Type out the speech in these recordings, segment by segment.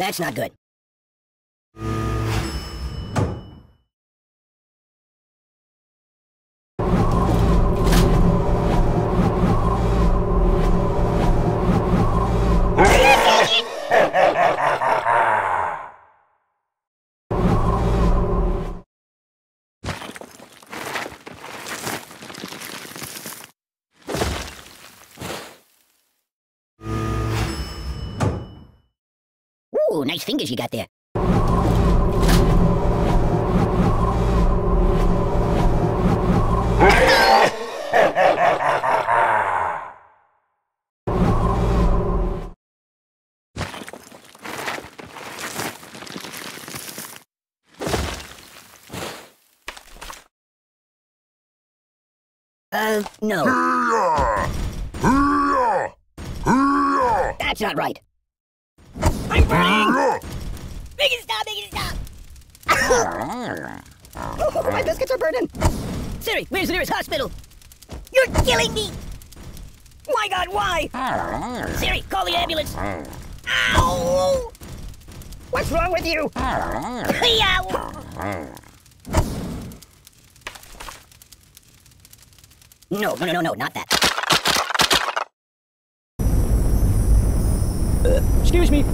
That's not good. Ooh, nice fingers you got there. No. That's not right. I'm burning! Make it stop! Make it stop! Oh, my biscuits are burning! Siri, where's the nearest hospital? You're killing me! My God, why? Siri, call the ambulance! Ow! What's wrong with you? No, not that. Excuse me.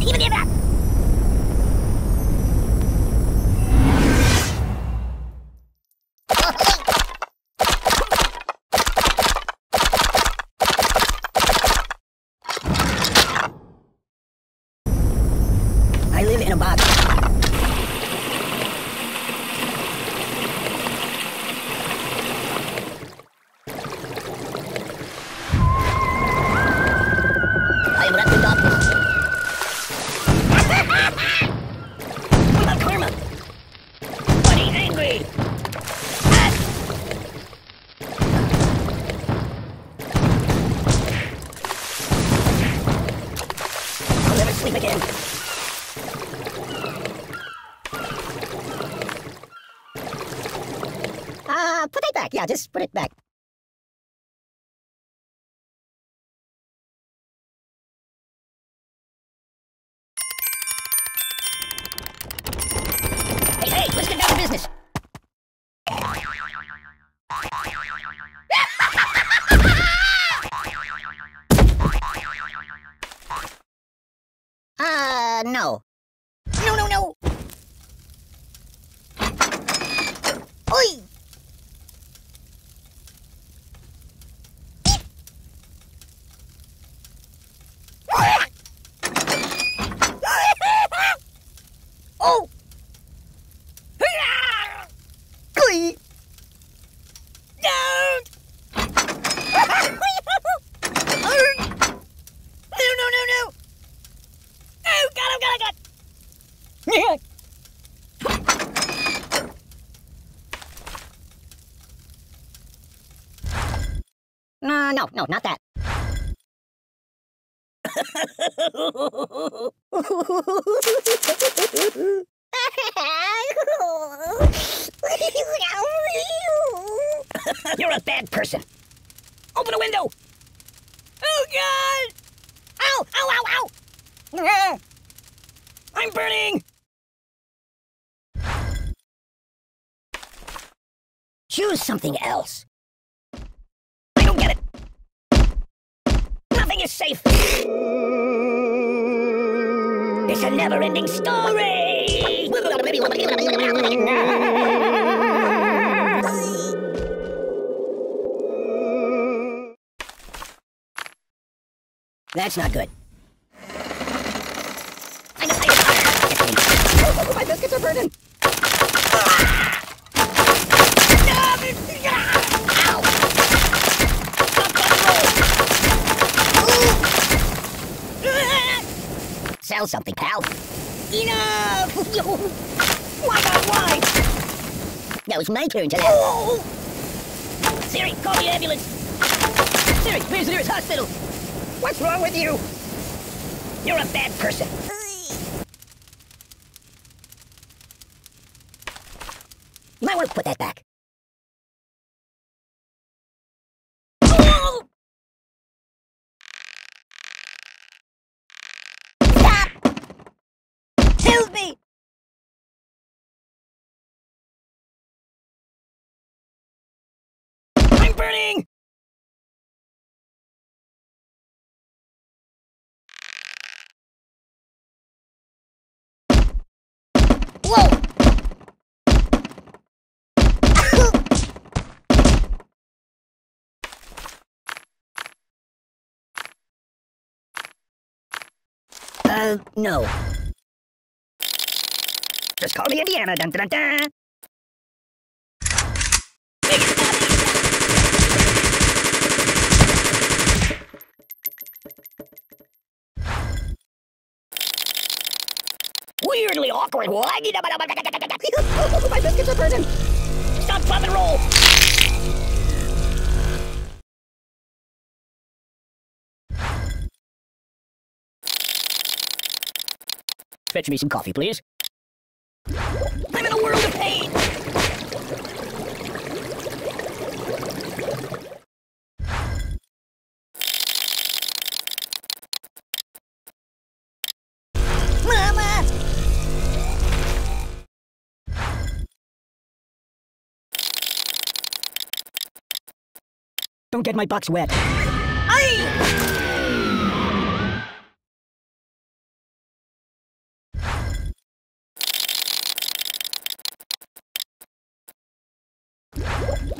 I live in a box. I am wrapped in darkness. About karma? But he's angry. I'll never sleep again. Put that back. Yeah, just put it back. Hey, let's get down to business. No. No. Oi! No, not that. You're a bad person. Open a window. Oh, God. Ow. I'm burning. Choose something else. I don't get it. Nothing is safe. It's a never-ending story. That's not good. I know. My biscuits are burning. Sell something, pal. Enough! Why? Now it's my turn to... Oh. Siri, call the ambulance! Siri, where's the nearest hospital? What's wrong with you? You're a bad person. won't put that back. Stop! Help me! I'm burning! Whoa! No. Just call me Indiana, dun-dun-dun-dun! Weirdly awkward, why? My biscuits are burning! Stop, pop, and roll! Fetch me some coffee, please. I'm in a world of pain! Mama! Don't get my box wet. Aye!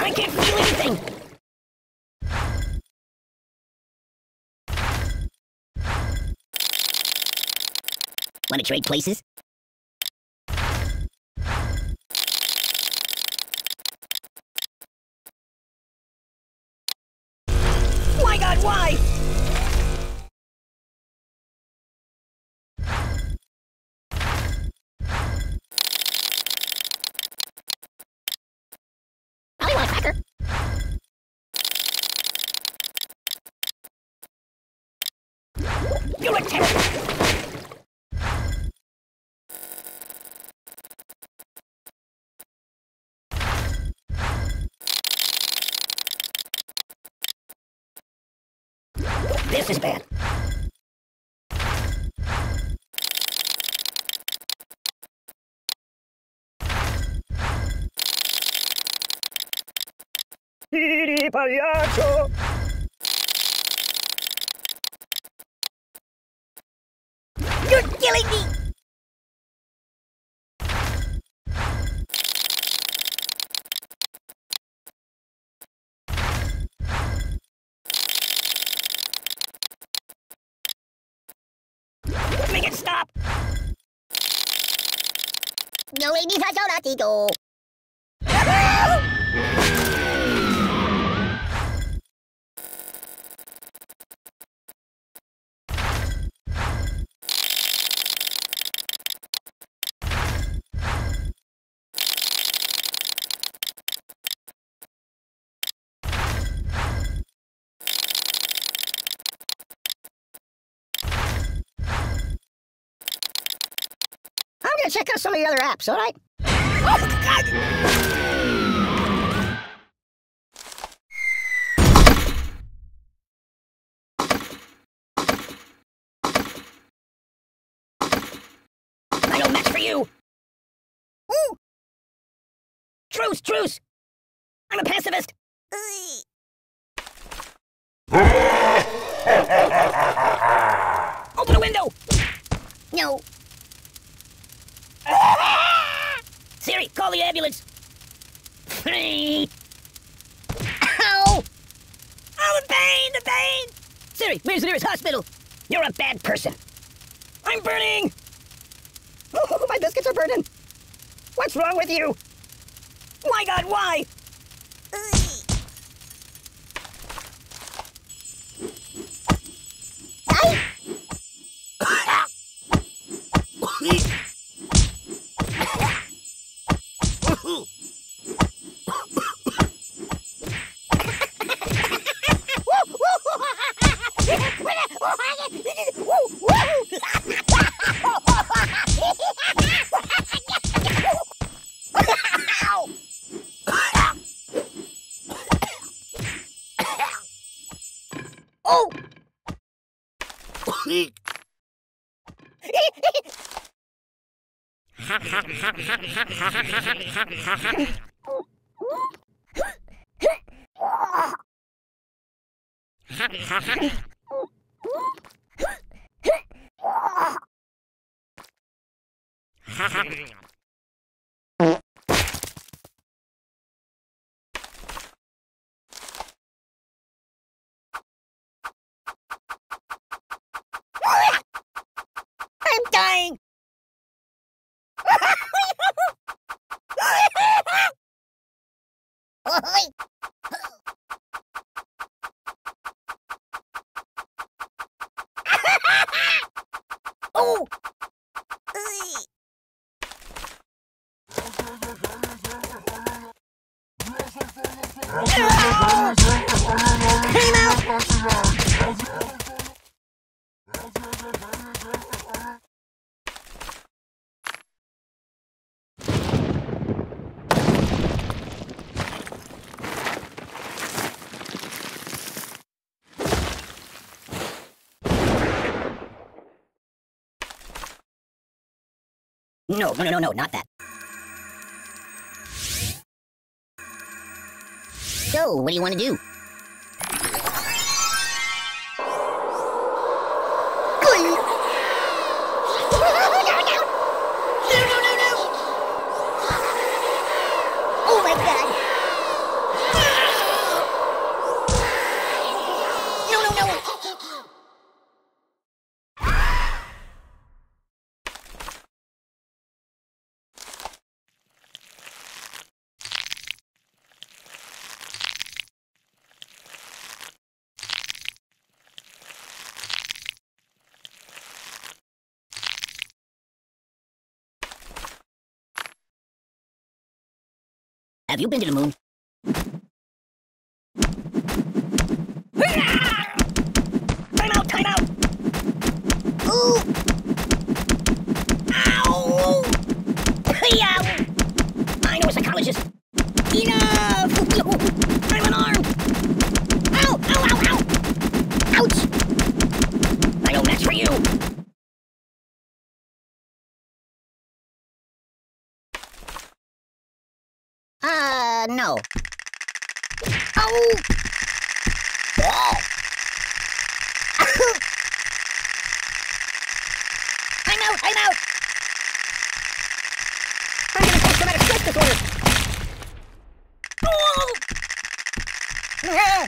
I can't feel anything! Wanna trade places? My God, why? You look terrible! This is bad. Piri Pagliaccio! You're killing me! Make it stop! No, we need to check out some of the other apps, alright? Oh, God! I don't match for you! Ooh! Truce, truce! I'm a pacifist! Open a window! No. Siri, call the ambulance! Ow! Oh, the pain! The pain! Siri, where's the nearest hospital? You're a bad person. I'm burning! Oh, my biscuits are burning! What's wrong with you? My God, why? creak. No, not that. So, what do you want to do? Have you been to the moon? Time out! Time out! Ooh! Ow! Hey! I know a psychologist! Enough! I'm an arm! Ow! Ow! Ow! Ow! Ouch! I know that's for you! No. Oh! I'm out! I'm out! I'm gonna post-traumatic stress disorder! Oh! Huh?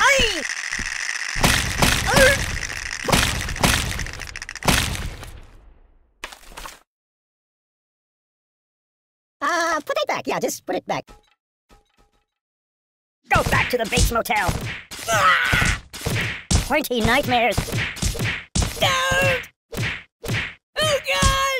Aye! Put it back. Yeah, just put it back. Go back to the base motel. Ah! 20 nightmares. Don't! Oh, God!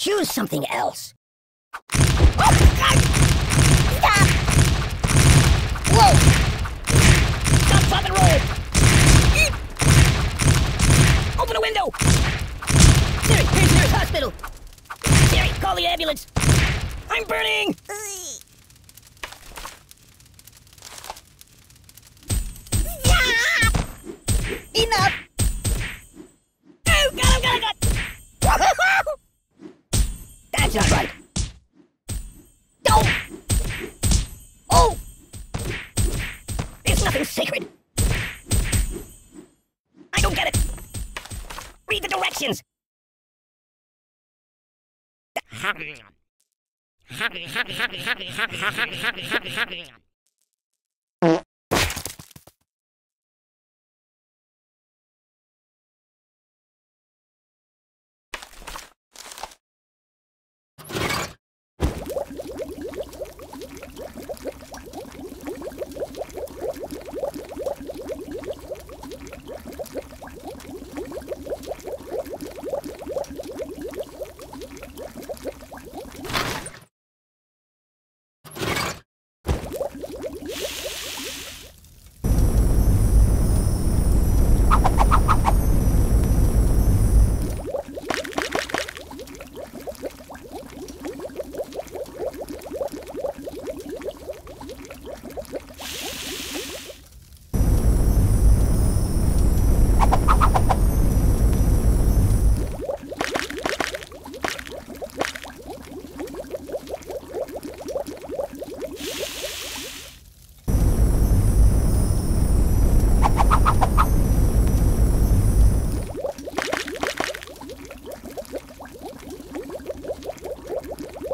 Choose something else. Oh, God! Stop! Whoa! Stop, stop and roll! Eep. Open a window! Siri, here's the nearest hospital! Siri, call the ambulance! I'm burning! Enough! Oh, God, I'm gonna go! That's not right. Oh! Oh! There's nothing sacred. I don't get it. Read the directions.